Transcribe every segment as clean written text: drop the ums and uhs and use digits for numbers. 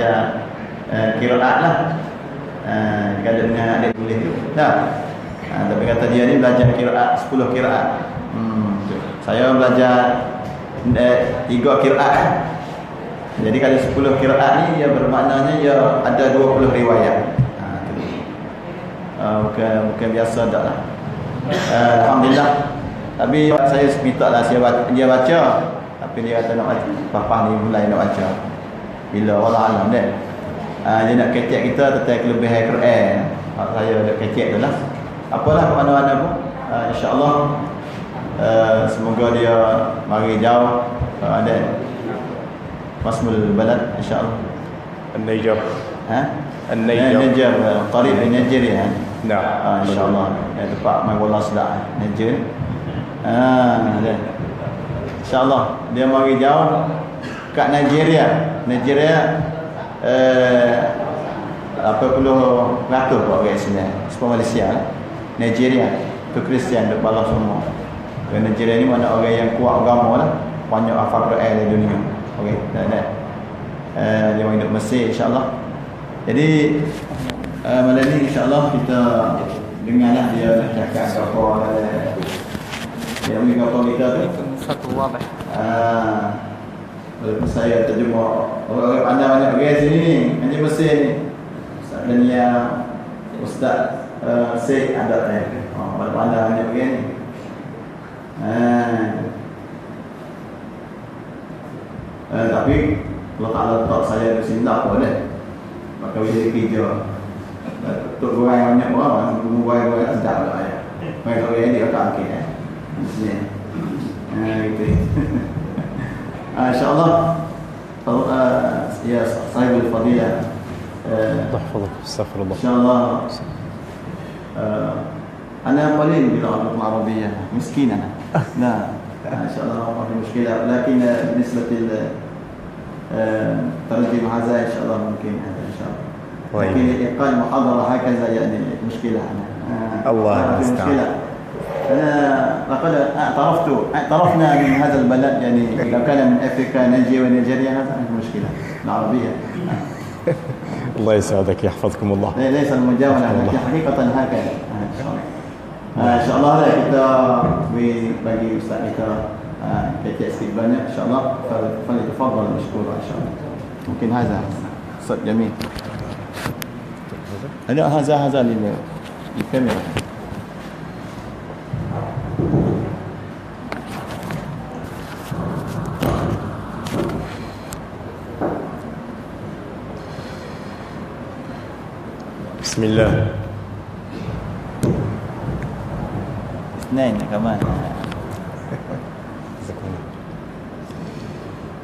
baca qiraat lah. Kadang dengan adik boleh tu. Dah. Tapi kata dia ni belajar qiraat 10 qiraat. Saya belajar 3 qiraat. Jadi kalau 10 qiraat ni dia bermaknanya dia ada 20 riwayat. Bukan biasa tak lah. Alhamdulillah. Tapi saya minta lah dia baca. Tapi dia kata nak baca. Papa ni mulai nak baca. Bila Allah alam dia. Dia nak kecek kita tentang kelebihan Quran. Saya nak kecek tu lah. Apalah ke mana-mana pun. InsyaAllah. Semoga dia mari jauh. Ada Masmul balad. InsyaAllah. An-Najjar. An-Najjar. Tarif An-Najjar ya. Nah, insyaAllah tempat Mawallah Sedak Najjar. InsyaAllah dia mari jauh kat Nigeria 80% orang Islam semua Malaysia lah. Nigeria tu Kristian duk balas semua. Dan Nigeria ni mana orang yang kuat agama lah, banyak hafal Quran di dunia. Okey, dia mari duk Mesir insyaAllah. Jadi malam ni insyaAllah kita dengarlah dia nak cakap apa yang mengapa kita tu satu wabah. Walaupun saya terjemah orang-orang pandai banyak orang sini ni, hanya Mesir ni Ustaz Dania, Ustaz Syed ada tak? Orang pandai banyak orang ni. Tapi kalau tak letak saya di sini tak apa dah. Maka boleh kerja untuk goreng banyak orang, goreng-goreng tak sedap lah ya. Goreng-goreng dia tak okey ya. Maksudnya. Gitu. InsyaAllah ya sahibul fadilah. Astaghfirullah. InsyaAllah. Ana qalil bil arab al-arabiyah, miskin ana. Nah, InsyaAllah ma fi mushkilah, lakin بالنسبه ترجم هذا InsyaAllah mungkin ada InsyaAllah. Mungkin iqal muhadara hakaza yani mushkilah ana. Allah musta'an. أنا لقد اعترفنا من هذا البلد يعني لو كان من أفريقيا نجي ونيجيريا هذا مشكلة العربية. الله يسعدك يحفظكم الله. ليس المجاورة لكن حقيقة هكذا. إن شاء الله kita bagi ustaz kita kita sedikit banyak إن شاء الله فليتفضل مشكورا إن شاء الله. ممكن هذا صوت جميل. أنا هذا للكاميرا. بسم الله اثنين كمان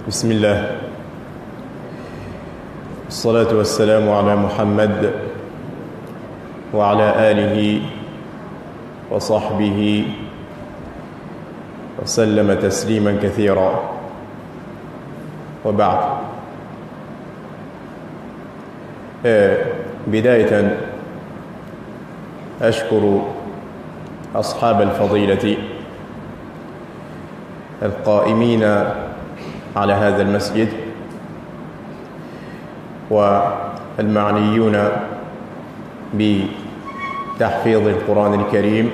بسم الله الصلاة والسلام على محمد وعلى آله وصحبه وسلم تسليما كثيرا وبعد بداية أشكر أصحاب الفضيلة القائمين على هذا المسجد والمعنيون بتحفيظ القرآن الكريم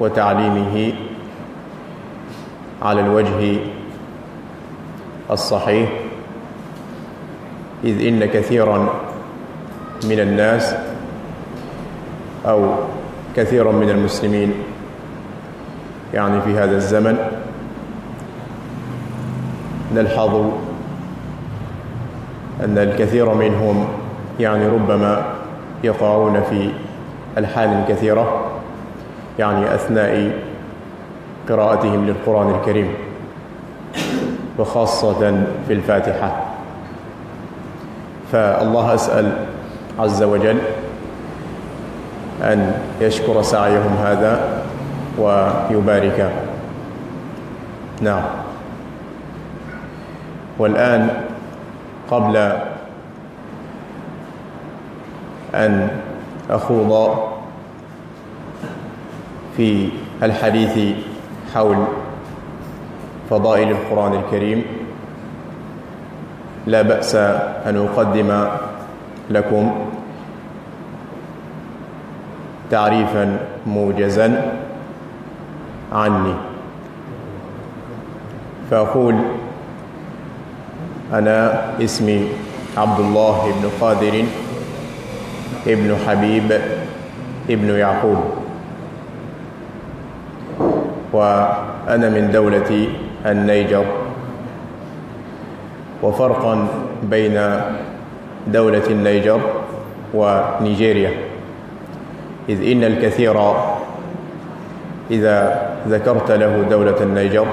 وتعليمه على الوجه الصحيح إذ إن كثيراً من الناس أو كثيرا من المسلمين يعني في هذا الزمن نلحظ أن الكثير منهم يعني ربما يقعون في الحال الكثيرة يعني أثناء قراءتهم للقرآن الكريم وخاصة في الفاتحة فالله أسأل عز وجل أن يشكر سعيهم هذا ويبارك نعم والآن قبل أن أخوض في الحديث حول فضائل القرآن الكريم لا بأس أن أقدم لكم تعريفا موجزا عني. فأقول أنا اسمي عبد الله بن قادر ابن حبيب ابن يعقوب، وأنا من دولة النيجر. وفرقا بين دولة النيجر ونيجيريا، إذ إن الكثير إذا ذكرت له دولة النيجر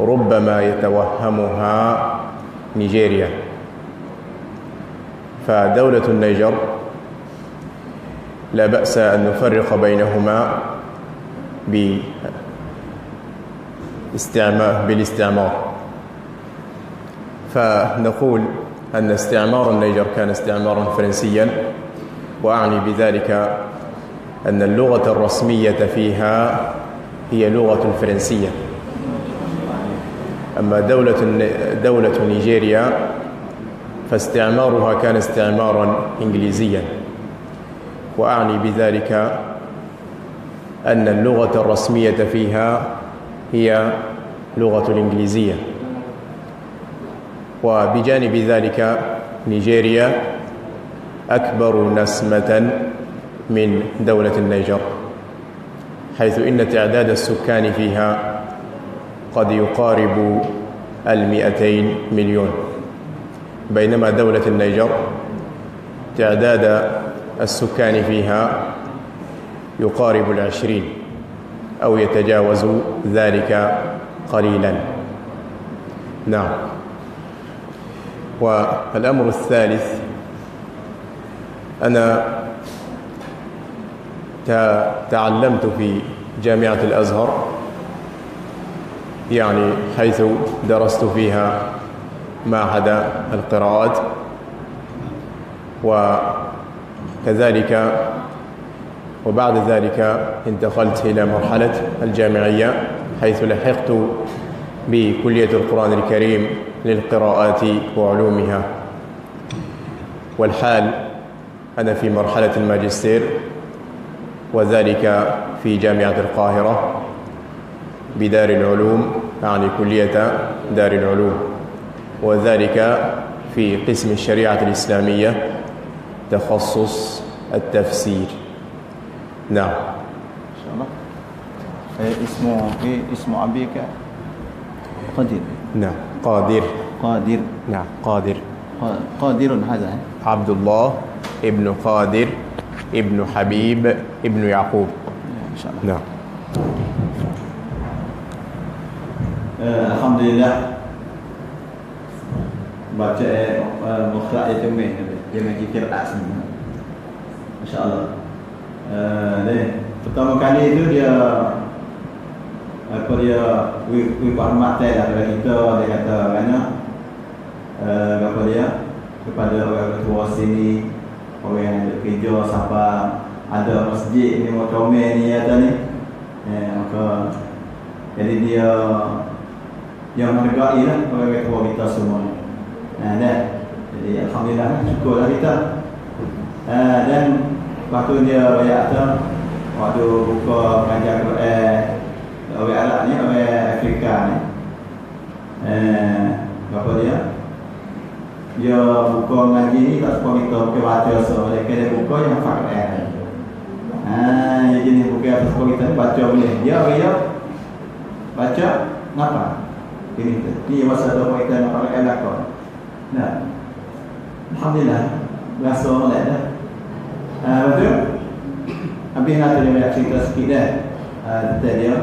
ربما يتوهمها نيجيريا. فدولة النيجر لا بأس أن نفرق بينهما بالاستعمار، فنقول أن استعمار النيجر كان استعمارا فرنسيا، وأعني بذلك أن اللغة الرسمية فيها هي لغة الفرنسية. أما دولة نيجيريا فاستعمارها كان استعمارا إنجليزيا، وأعني بذلك أن اللغة الرسمية فيها هي لغة الإنجليزية. وبجانب ذلك نيجيريا أكبر نسمة من دولة النيجر، حيث إن تعداد السكان فيها قد يقارب 200 مليون، بينما دولة النيجر تعداد السكان فيها يقارب 20 أو يتجاوز ذلك قليلا. نعم. والأمر الثالث، أنا تعلمت في جامعة الأزهر، يعني حيث درست فيها معهد القراءات، وكذلك وبعد ذلك انتقلت إلى مرحلة الجامعية، حيث لحقت بكلية القرآن الكريم للقراءات وعلومها. والحال أنا في مرحلة الماجستير، وذلك في جامعة القاهرة بدار العلوم، يعني كلية دار العلوم، وذلك في قسم الشريعة الإسلامية تخصص التفسير. نعم. إن شاء الله. اسم أبيك قادر. نعم. قادر. نعم. قادر هذا. عبد الله ابن قادر ابن حبيب ابن يعقوب. إن شاء الله. نعم. Alhamdulillah. Baca mukhtar itu dia bagi qiraat semua. Masya-Allah. Pertama kali itu dia hormat daripada kita, dia kata mana kepada orang ketua sini, orang yang kerja sabar, ada masjid ni mau comel ni ada ni. Maka jadi dia yang menghargai lah orang ketua kita semua. Jadi alhamdulillah, syukurlah kita. Dan waktu dia banyak tu, waktu buka pengajian orang Arab ni, orang Afrika ni, dia buka pengajian ni tak sempat kita buka baca, so dia buka yang fakir ni. Jadi ni buka tak sempat kita baca boleh. Dia baca apa? Ini masa tu kita nak pakai elakon. Nah, alhamdulillah, berasa oleh dah. Betul? Habis nak tanya banyak cerita sikit dah tentang dia.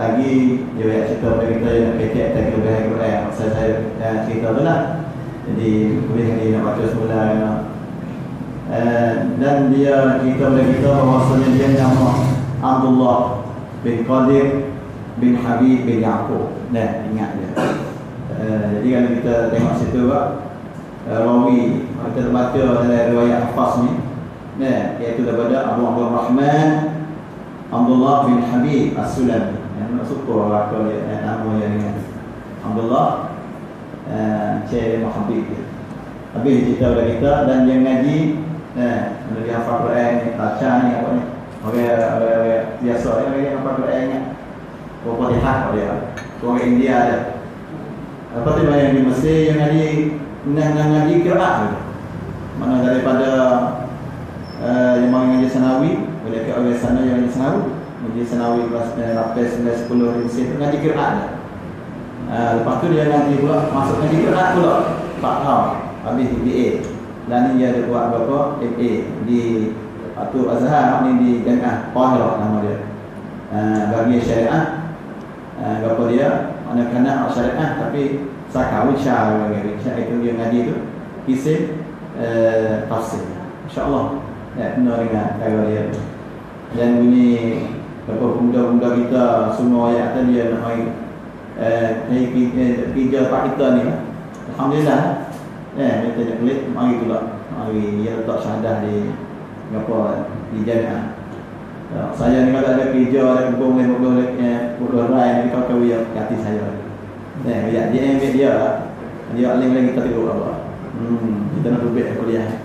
Lagi dia banyak cerita pada kita yang kecil dan kelebihan Quran. Masa saya cerita tu lah. Jadi boleh dia nak baca semula. Dan dia cerita pada kita bahawasanya dia nama Abdullah bin Qadir bin Habib bin Ya'qub. Nah, ingat dia. Jadi kalau kita tengok situ pak, rawi kita baca dalam riwayat hafaz ni, nah, iaitu daripada Abu Abdurrahman Abdullah bin Habib As-Sulami, yang masuk ke wakil nama yang Alhamdulillah Syekh Muhammad Habib. Habis cerita pada kita dan yang ngaji dari hafal Quran, baca ni apa ni. Orang biasa yang hafal Qurannya. Orang Patihah dia. Orang India ada. Apa tu yang di Mesir yang ngaji ngaji qiraat. Mana daripada yang mengaji Sanawi, boleh ke oleh sana yang mengaji Sanawi, mengaji Sanawi kelas 8, 9, 10 rinci itu ngaji qiraat. Lepas tu dia ngaji pula masuk ngaji qiraat pula 4 tahun habis BA. Dan dia ada buat berapa MA di Atul Azhar ni di Jannah Qahirah nama dia. Bagi syariah berapa dia anak-anak syariah tapi sakawi syariah itu dia ngaji tu kisah tafsir. InsyaAllah penuh dengan kaya dia. Dan ini beberapa pemuda-pemuda kita semua yang atas dia nak main kerja pak kita ni. Alhamdulillah dia tak pelik. Mari pula mari dia letak syahadah di Singapura di Jannah. Saya ni kalau ada kerja ada hubung dengan puluh rai ni kau yang hati saya dia dia dia alim lagi kita tidur apa. Kita nak duduk kuliah.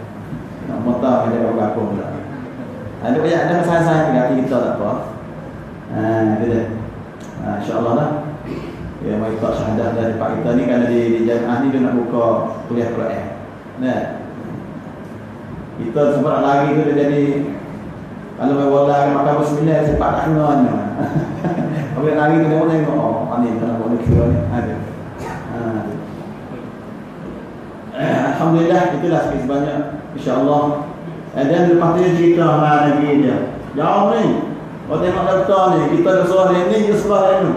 Nak motor ada apa-apa pula. Ada banyak ada masalah-masalah di hati kita tak apa. Itu dia. InsyaAllah lah. Ya, mari kita syahadah dari pak kita ni kerana di jamaah ni dia nak buka kuliah Quran. Nah. Kita sempat lari tu dia jadi kalau mai wala maka bismillah sepak tak kenal. Habis lari tu dia tengok oh ni tak nak buat kira ni. Ada. Alhamdulillah itulah sikit sebanyak InsyaAllah. Dan lepas tu cerita hal lagi dia jauh ni. Kalau tengok daftar ni kita ada sekolah ni dia sekolah ni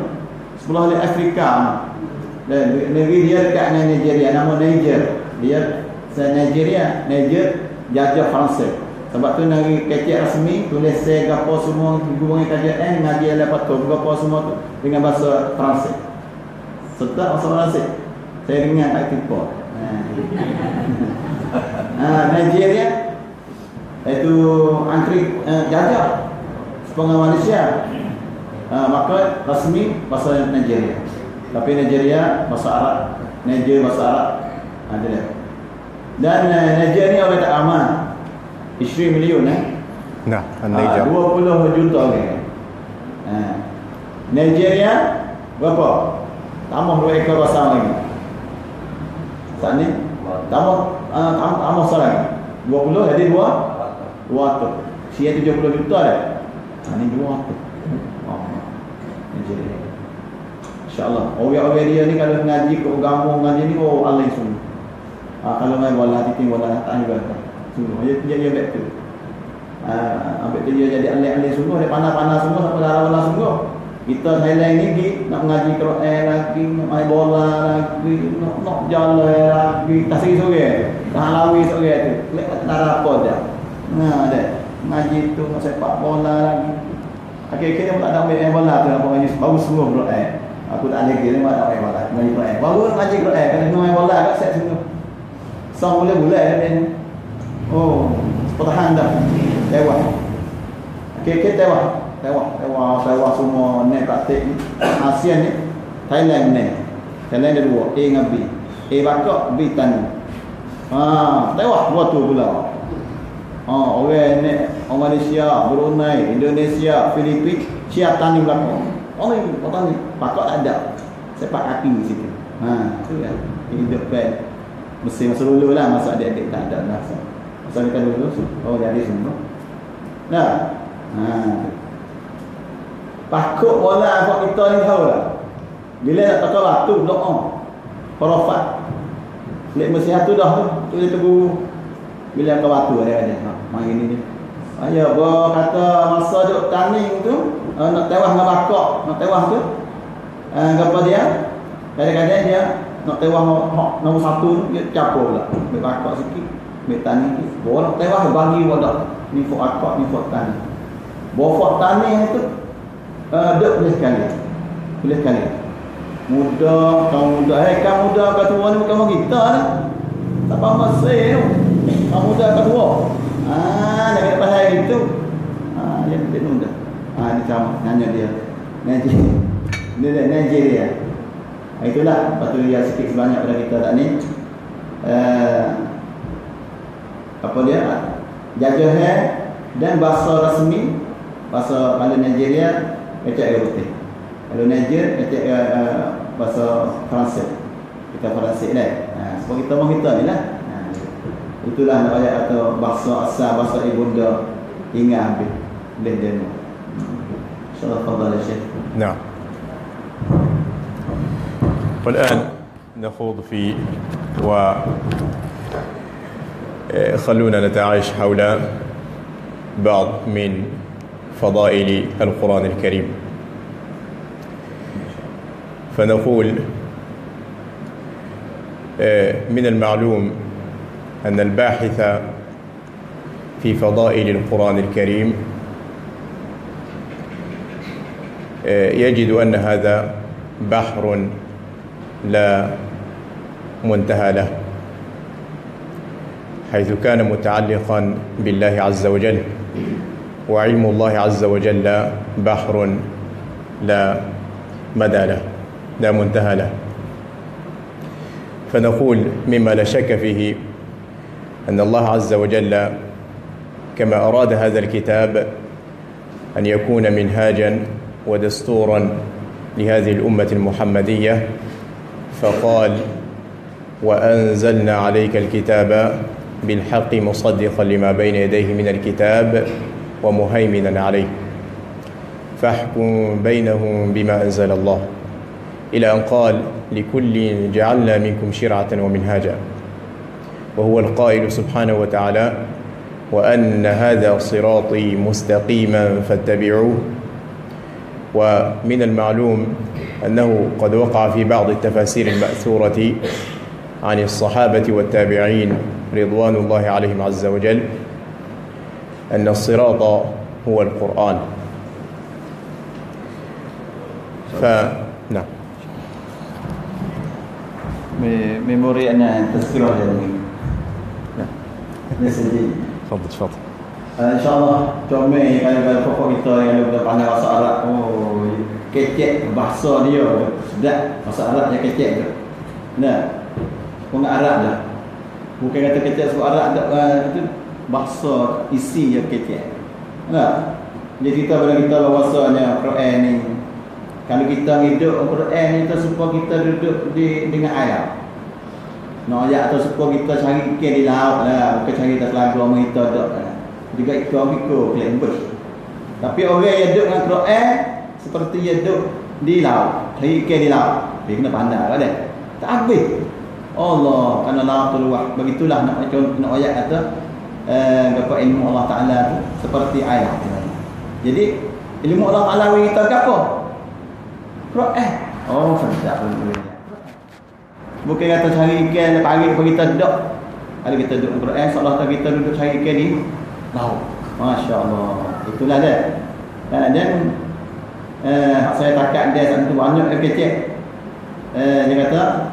sekolah di Afrika dan negeri dia dekat Nigeria nama Niger. Dia Nigeria Niger jajah Faransa. Sebab tu dari kajian resmi tulis saya gapo semua hubungi kajian ngaji dapat tu gapo semua tu dengan bahasa Faransa serta bahasa Malaysia. Saya dengar tak tipu. Nigeria itu antri jajah setengah Malaysia maka resmi bahasa Nigeria. Tapi Nigeria bahasa Arab. Nigeria bahasa Arab ada. Dan Nigeria oleh tak aman 20 million nah 20 juta orang. Nigeria berapa? Tambah 2 ekor bahasa lagi. Saat ni tambah seorang 20 jadi 200 siap 70 juta dah. Ini 200 InsyaAllah. Orang-orang dia ni kalau ngaji ke agama ngaji ni oh Allah semua. Kalau main bola titik bola tak juga semua dia back tu ambil dia jadi alih-alih semua dia panas-panas semua sampai darah-darah semua. Kita Thailand ni nak mengaji Quran lagi, nak main bola lagi, nak jalan lagi, tak seri sorang, tak halawi sorang tu. Kelak tak ada apa dah. Nah dah, ngaji tu nak sepak bola lagi. Akhir-akhir ni aku tak ada main bola tu, aku ngaji baru semua Quran. Aku tak ada lagi nak main bola, ngaji Quran. Baru ngaji Quran, kena main bola kat set semua. Sang boleh-boleh ni. Oh, sepatahan dah. Lewat. Akhir-akhir lewat. Taiwan semua ni praktik ASEAN ni Thailand ni. Thailand ada dua A dengan B. A bakak, B tanah. Taiwan dua tu pula. Orang ni Malaysia, Brunei, Indonesia, Filipina, Syia tani belakang. Orang ni potong ni bakak tak ada. Sepak kaki situ. Tu lah. Hidup plan. Mesti masa dulu lah masa adik-adik tak ada lah. Masa ni kan dulu jadi semua. Nah. Pakut bola buat kita ni tahu lah. Bila nak pakai batu doa. Perofat. Lek mesihat tu dah tu dia tegur. Bila pakai batu ada. Mari ni dia. Ayah kata masa duk tanding tu nak tewas dengan bakak, nak tewas tu. Gapo dia? Kadang-kadang dia nak tewas nombor 1 dia capo pula. Ambil bakak sikit, ambil tanding sikit. Bola tewas bagi bola. Ni for akak, ni for tanding. Bola tanding tu dia boleh sekali muda, kaum muda kaum muda, kaum tua ni bukan orang kita lah tak faham masih tu kaum muda, kaum tua dia kena pasal gitu dia boleh muda ni sama, nanya dia Nigeria Itulah patut dia sedikit sebanyak pada kita tak ni. Apa dia? Jaga hair dan bahasa rasmi, bahasa kalau Nigeria etek putih. Kalau Nigeria etek bahasa Perancis. Kita Perancis dah. Sebab kita mau kita ni lah. Itulah ayat atau bahasa asal bahasa ibunda ingat ambil dan demo. Insyaallah fadhal Syekh. Nah. والآن نخوض في وخلونا نتعايش حول بعض من فضائل القرآن الكريم. فنقول من المعلوم أن الباحث في فضائل القرآن الكريم يجد أن هذا بحر لا منتهى له، حيث كان متعلقا بالله عز وجل، وعلم الله عز وجل بحر لا مدى له، لا منتهى له. فنقول مما لا شك فيه أن الله عز وجل كما أراد هذا الكتاب أن يكون منهاجا ودستورا لهذه الأمة المحمدية فقال وأنزلنا عليك الكتاب بالحق مصدقا لما بين يديه من الكتاب ومهيمنا عليه فاحكم بينهم بما أنزل الله إلى أن قال لكل جعلنا منكم شرعة ومنهاجا وهو القائل سبحانه وتعالى وأن هذا صراطي مستقيما فاتبعوه. ومن المعلوم أنه قد وقع في بعض التفاسير المأثورة عن الصحابة والتابعين رضوان الله عليهم عز وجل أن الصراط هو القرآن. نعم. ميموري أنا تذكرها يعني. نعم. تفضل تفضل. InsyaAllah comel kalau pokok kita yang lebih pandai bahasa Arab. Oh, kecek bahasa dia sedap bahasa Arab yang kecek tu. Nah, orang Arab dah. Bukan kata kecek sebab Arab tak itu bahasa isi yang kecek. Nah, jadi kita pada kita bahasanya Quran ni. Kalau kita hidup Quran ni tu supaya kita duduk di dengan ayat. Nak ayat tu supaya kita cari ikan di laut lah, bukan cari tak lagu orang kita dok. Juga ekonomiko kelembut. Tapi orang yang duduk dengan Quran seperti yang duduk di laut, cari ikan di laut. Dia kena pandai kan dia. Tak habis. Allah kana laqul wah. Begitulah nak contoh ayat kata apa ilmu Allah Taala tu seperti air. Jadi ilmu Allah Taala kita apa? Quran. Oh, sedap betul. Bukan kata cari ikan pagi kita duduk. Kalau kita duduk dengan Quran seolah-olah kita duduk cari ikan ni. Tahu, masya Allah, itulah dia. Dan saya takat dia satu banyak kecil. Dia kata,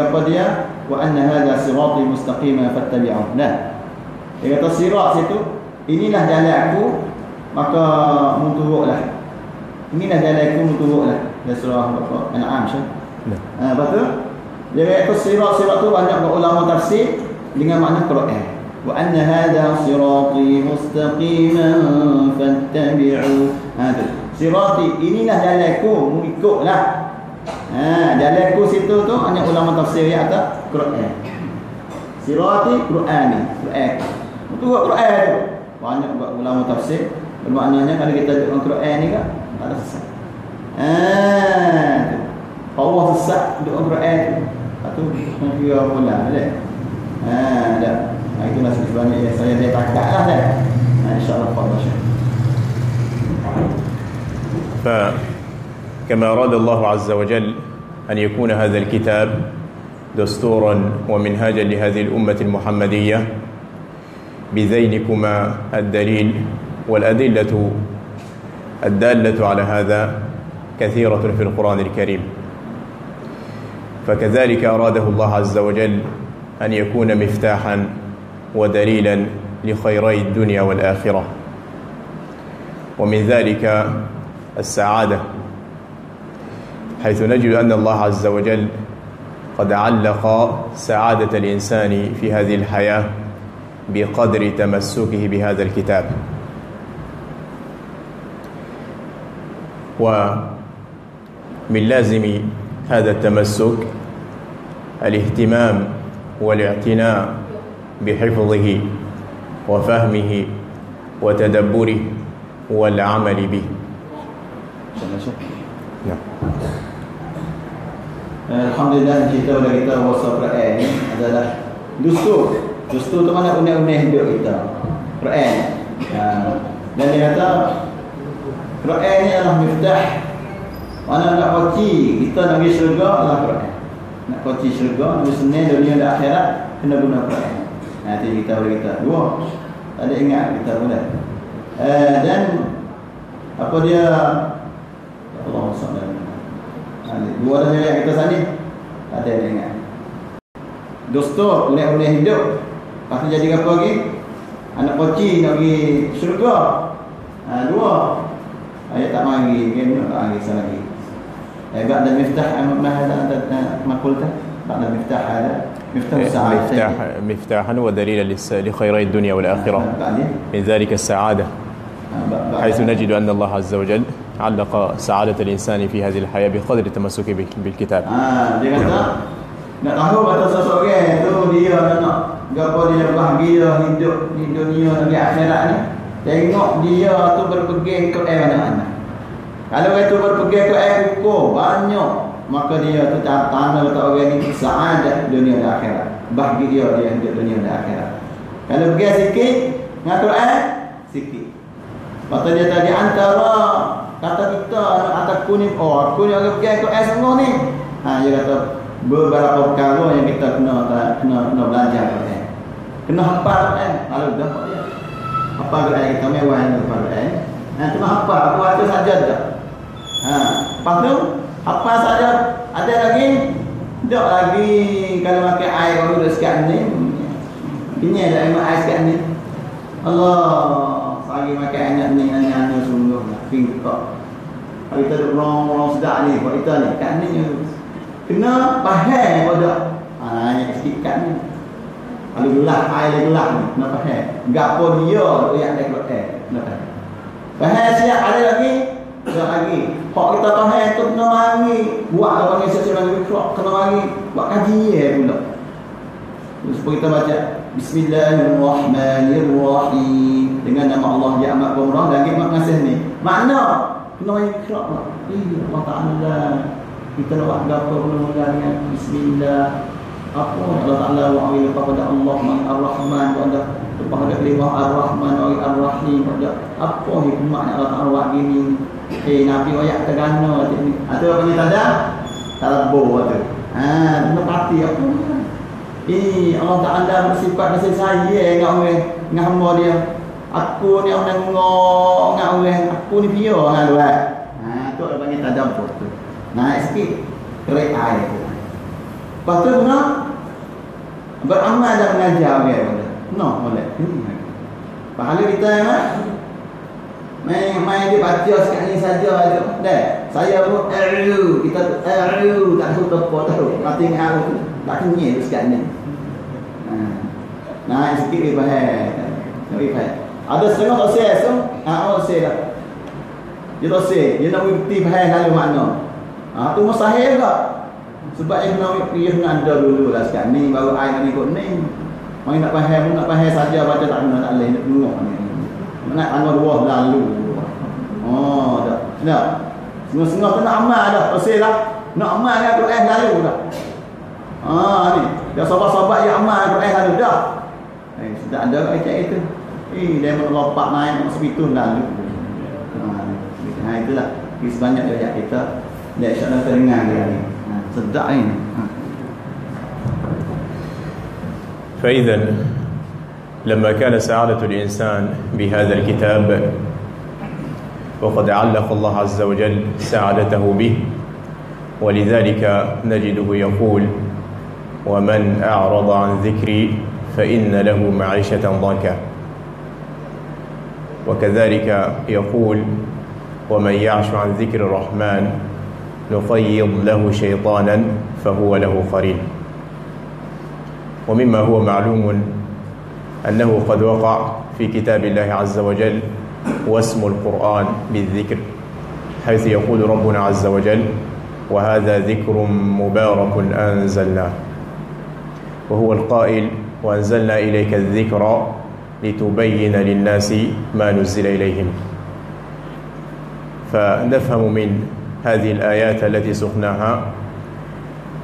apa dia? Wa anna hadza sirati mustaqima fattabi'uhu. Nah, dia kata sirat situ, inilah jalan aku, maka munturuklah. Inilah jalan aku munturuklah. Dia surah Al-An'am syah. Nah, betul. Dia kata sirat-sirat tu banyak ulama tafsir dengan makna Quran. وأن هذا صراطي مستقيما فاتبعوا هذا صراطي inilah jalanku mengikutlah jalanku situ tu hanya ulama tafsir yang atas Quran sirati Quran itu Quran tu banyak buat ulama tafsir bermaknanya kalau kita duduk Quran ni kan tak sesat Allah sesat duduk Quran tu dia pula ada dah. Itulah sebenarnya yang saya letakkan lah. InsyaAllah فكما أراد الله عز وجل أن يكون هذا الكتاب دستورا ومنهاجا لهذه الأمة المحمدية بذينكما الدليل والأدلة الدالة على هذا كثيرة في القرآن الكريم. فكذلك أراده الله عز وجل أن يكون مفتاحا ودليلا لخيري الدنيا والآخرة ومن ذلك السعادة حيث نجد أن الله عز وجل قد علق سعادة الإنسان في هذه الحياة بقدر تمسكه بهذا الكتاب. ومن لازم هذا التمسك الاهتمام والاعتناء بحفظه وفهمه وتدبره والعمل به. Alhamdulillah, cerita kita bahasa Quran adalah Dustur tu mana uneh-uneh hidup kita Quran. Dan dia kata Quran ni adalah miftah. Mana nak kunci kita nak pergi syurga adalah Quran. Nak kunci syurga, nak senang dunia dan akhirat, kena guna Quran. Nanti kita boleh kita dua ada ingat kita guna. Dan apa dia Allah SWT dua orang yang kita sani ada dengan dostor oleh-oleh hidup. Lepas tu jadi apa lagi? Anak koci nak pergi syurga. Dua ayat tak mari kan nak lagi salah lagi. Bab dan miftah makultah. Bab dan miftah ada miftah sa'adah. Miftahan wa dalil li khairi dunia wal akhirah. Min zalika as-sa'adah. Haitsu najidu anna Allah azza wa jalla علق سعادة الإنسان في هذه الحياة بقدر تمسكه بالكتاب. Dia kata nak tahu batas seseorang tu dia nak gapo dia bahagia hidup di dunia dan di akhirat ni. Tengok dia tu berpegang kepada mana. Kalau dia tu berpegang kepada hukum banyak maka dia tu tanda kata orang ni sa'adah dunia dan akhirat. Bahagia dia hidup dunia dan akhirat. Kalau pergi sikit dengan Quran sikit. Maka dia tadi antara kata kita anak kuning, oh aku ni orang pergi Quran sungguh ni. Dia kata beberapa perkara yang kita kena belajar Quran. Kena hafal Quran. Kalau dah hafal Quran kita mewah dengan Quran. Cuma hafal buat tu saja dah. Lepas tu hafal saja ada lagi dok lagi kalau pakai air baru dah sekat ni. Ini ada air sekat ni. Allah bagi makan anak ni anak sungguh nak ping tak. Hari tu orang sedap ni buat kita ni kat ni kena faham pada yang sikit kat ni. Kalau gelah air gelah ni kena faham. Gapo dia yang ada Quran kena faham. Faham siap ada lagi dah lagi. Hak kita faham tu kena mari buat orang sesiapa nak buat kena mari buat kajian pula. Supaya kita baca Bismillahirrahmanirrahim dengan nama Allah yang amat pemurah lagi amat pengasih ni. Makna kena yang ikhlas lah. Allah Ta'ala kita nak buat apa mula-mula dengan Bismillah. Apa Allah Ta'ala wa'awil kepada Allah Ar-Rahman kepada kelimah Ar-Rahman Ar-Rahim apa hikmah yang Allah Ta'ala buat gini. Nabi ayat tergana atau apa ni tanda Tarabur tu kena pati apa ni. Ini Allah Ta'ala bersifat masih sayang dengan orang dengan hamba dia. Aku ni orang ngok dengan orang. Aku ni dia dengan luar. Tu orang panggil tadabbur tu. Naik sikit kerik air tu. Lepas tu guna beramal dan mengajar orang pada. No, boleh. Pahala kita memang main dia baca sekat ni saja tu. Dah. Saya pun aru kita tu aru tak tahu apa tahu. Mati dengan aku. Tak kenyai tu sekat ni. Nah, sikit lebih bahaya. Lebih bahaya. Ada setengah tak saya tu. Orang saya tak. Dia tak saya. Dia nak bukti bahaya lalu makna. Tu musahir tak? Sebab dia kena ada dulu lah sekat ni. Baru air nak ikut ni. Mereka nak bahaya pun nak bahaya saja. Baca tak kena tak boleh. Nak tengok ni. Nak tanggung dua lalu. Tak. Tak. Sengah-sengah tu nak amal dah. Tak saya lah. Nak amal dengan Quran lalu tak. Ni dah sahabat-sahabat yang amal Quran lalu dah. Sudah ada kat itu. Dia melompat naik ke sepitun lalu. Itulah sebanyak ayat kita. Dia insya-Allah terdengar dia ni. Sedap ni. فإذا لما كان سعادة الإنسان بهذا الكتاب وقد علق الله عز وجل سعادته به ولذلك نجده يقول وَمَنْ أَعْرَضَ عَنْ ذِكْرِي فَإِنَّ لَهُ مَعِيشَةً ضَنْكًا وكذلك يقول وَمَنْ يَعْشُ عَنْ ذِكْرِ الرَّحْمَنِ نقيض له شيطانا فهو له قرين. ومما هو معلوم أنه قد وقع في كتاب الله عز وجل واسم القرآن بالذكر، حيث يقول ربنا عز وجل: وهذا ذكر مبارك أنزلناه، وهو القائل: وأنزلنا إليك الذكر لتبين للناس ما نزل إليهم. فنفهم من هذه الآيات التي سقناها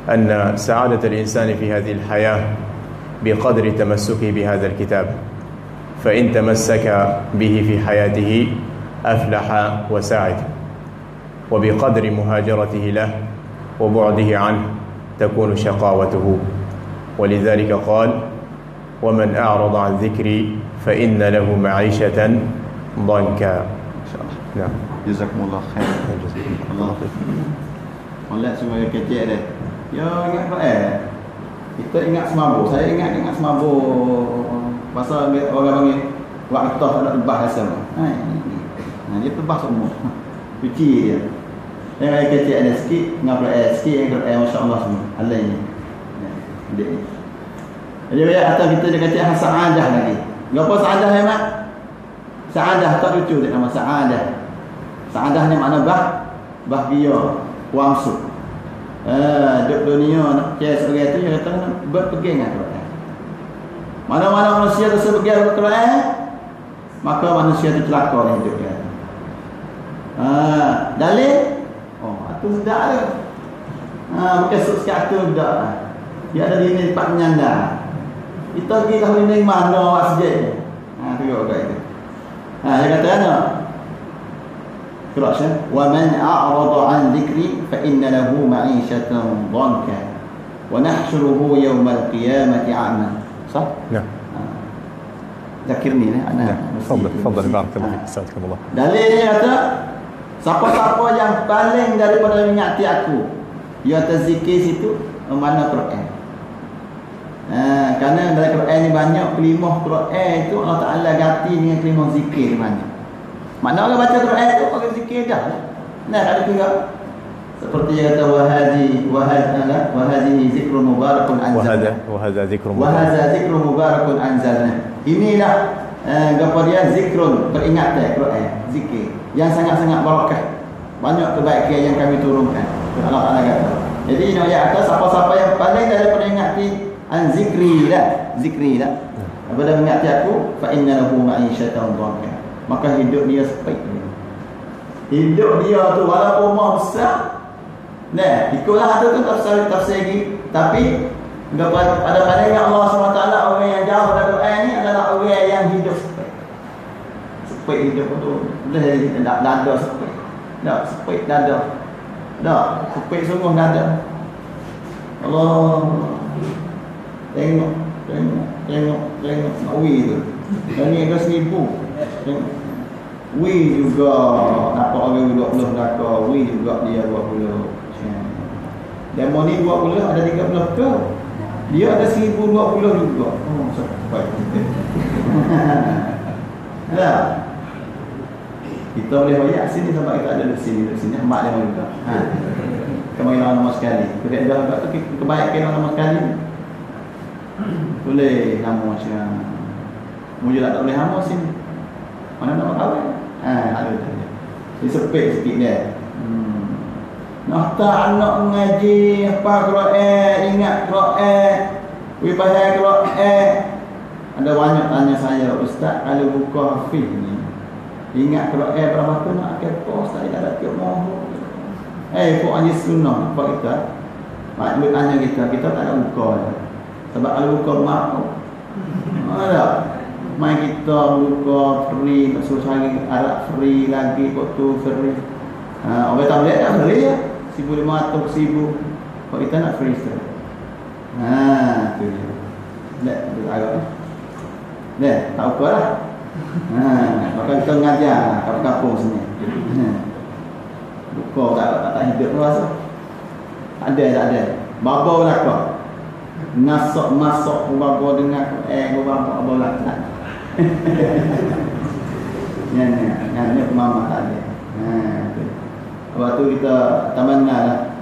أن سعادة الإنسان في هذه الحياة بقدر تمسكه بهذا الكتاب، فإن تمسك به في حياته أفلح وسعد، وبقدر مهاجرته له وبعده عنه تكون شقاوته. ولذلك قال: ومن أعرض عن ذكري فإن له معيشة ضنكا. نعم. Jazakumullah khair. Jazakumullah khair. Molek semua kecil dah. Ya ingat apa eh? Kita ingat semabuk. Saya ingat semabuk. Pasal orang panggil waktu nak tebas asam. Nah, dia tebas semua. Cuci dia. Yang kecil ada sikit, ngaplah sikit, yang kecil masya-Allah semua. Allah ini. Adik ni. Jadi bila atas kita dia kata sa'adah lagi. Apa sa'adah ya, Mak? Sa'adah tak lucu dia nama sa'adah. Sa'adah ni makna bahagia, wamsu. Duk dunia nak percaya sebagai itu, dia kata berpegang dengan Quran. Mana-mana manusia tersebagai dengan Quran, maka manusia itu celaka dalam hidupnya. Dalil? Oh, aku sedap ke? Bukan sekat aku sedap lah. Dia ada diri tempat menyandar. Kita pergi lah benda yang mana awak sejak. Teruk kat itu. Dia kata kan tak? Kerajaan. وَمَنْ أَعْرَضَ عَنْ ذِكْرِي فَإِنَّ لَهُ مَعِيشَةً ضَنْكًا وَنَحْشُرُهُ يَوْمَ الْقِيَامَةِ أَعْمَى. صح؟ نعم. ذكرني أنا. تفضل تفضل بارك الله فيك استاذكم الله. Dalilnya kata siapa-siapa yang paling daripada mengingati aku, dia terzikir situ mana Quran. Karena dalam Quran ni banyak kelimah Quran itu Allah Taala ganti dengan kelimah zikir banyak. Mana orang baca Quran tu orang zikir dah. Nah, ada juga seperti yang kata wa hadhihi zikrun mubarakun anzalna. Wa hadza zikrun mubarakun anzalna. Inilah gambaran zikrun, peringatan Quran, zikir yang sangat-sangat barakah. Banyak kebaikan yang kami turunkan. Allah Taala kata. Jadi ini ayat atas siapa-siapa yang paling daripada mengingati zikri dah. Apabila mengingati aku fa innalahu ma'isyatan dhanka. Maka hidup dia sebaik ni. Hidup dia tu walaupun rumah besar, nah, ikutlah ada tu tafsir lagi. Tapi pada pandangan Allah SWT, orang yang jauh dari Quran ni adalah orang yang hidup sebaik. Sebaik hidup tu boleh jadi dada sebaik. Tak, sebaik dada. Tak, sebaik sungguh dada. Allah tengok Nawi tu. Dan ni agak senipu. We juga nampak orang duduk belah belaka. We juga dia buat belah. Demo ni buat belah ada 3 belaka. Dia ada 1020 juga. Oh, baik. Dah. Kita boleh bayar sini sebab kita ada di sini mak dia juga. Kemarin orang nama sekali. Kita dah buat tu kebaikan orang nama sekali. Boleh nama macam mujalah tak boleh hamba sini. Mana nak tahu? Ada tanya. Dia sepek sikit dia. Nak tak anak mengaji apa Quran, ingat Quran, ibadah Quran. Ada banyak tanya saya, ustaz, kalau buka hafiz ni, ingat Quran berapa tu nak kepo saya dah tak mahu. Buat aja sunnah buat kita. Mak boleh tanya kita tak nak buka. Sebab kalau buka mahu. Ada. Main kita buka free, masuk cari alat free lagi, foto free. Orang tak boleh nak free ya. 1,500, 1,000. Kalau kita nak free tu. Tu dia. Dah, agak tu. Dah, tak apa lah. Maka kita mengajar kampung-kampung sini. Buka tak hidup tu rasa. Tak ada. Babau lah kau. Nasok-masok babau dengan babau lah tak. Yang ni mama tak ada. waktu kita tamanna